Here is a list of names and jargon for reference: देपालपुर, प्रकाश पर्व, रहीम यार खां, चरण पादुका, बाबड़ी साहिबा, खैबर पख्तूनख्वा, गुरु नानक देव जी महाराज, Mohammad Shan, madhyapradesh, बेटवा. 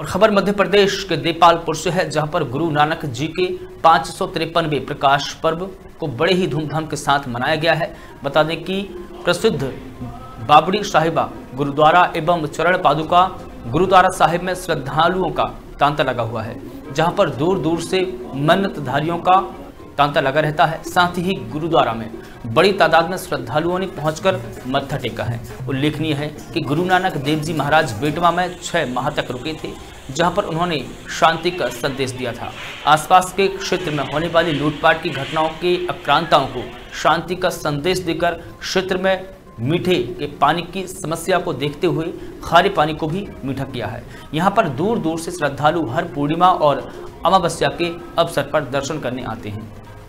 और खबर मध्य प्रदेश के देपालपुर से है, जहां पर गुरु नानक जी के 553वें प्रकाश पर्व को बड़े ही धूमधाम के साथ मनाया गया है। बता दें कि प्रसिद्ध बाबड़ी साहिबा गुरुद्वारा एवं चरण पादुका गुरुद्वारा साहिब में श्रद्धालुओं का तांता लगा हुआ है, जहां पर दूर दूर से मन्नतधारियों का तांता लगा रहता है। साथ ही गुरुद्वारा में बड़ी तादाद में श्रद्धालुओं ने पहुंचकर मत्था टेका है। उल्लेखनीय है कि गुरु नानक देव जी महाराज बेटवा में 6 माह तक रुके थे, जहां पर उन्होंने शांति का संदेश दिया था। आसपास के क्षेत्र में होने वाली लूटपाट की घटनाओं के आक्रांताओं को शांति का संदेश देकर क्षेत्र में मीठे के पानी की समस्या को देखते हुए खारे पानी को भी मीठा किया है। यहाँ पर दूर दूर से श्रद्धालु हर पूर्णिमा और अमावस्या के अवसर पर दर्शन करने आते हैं।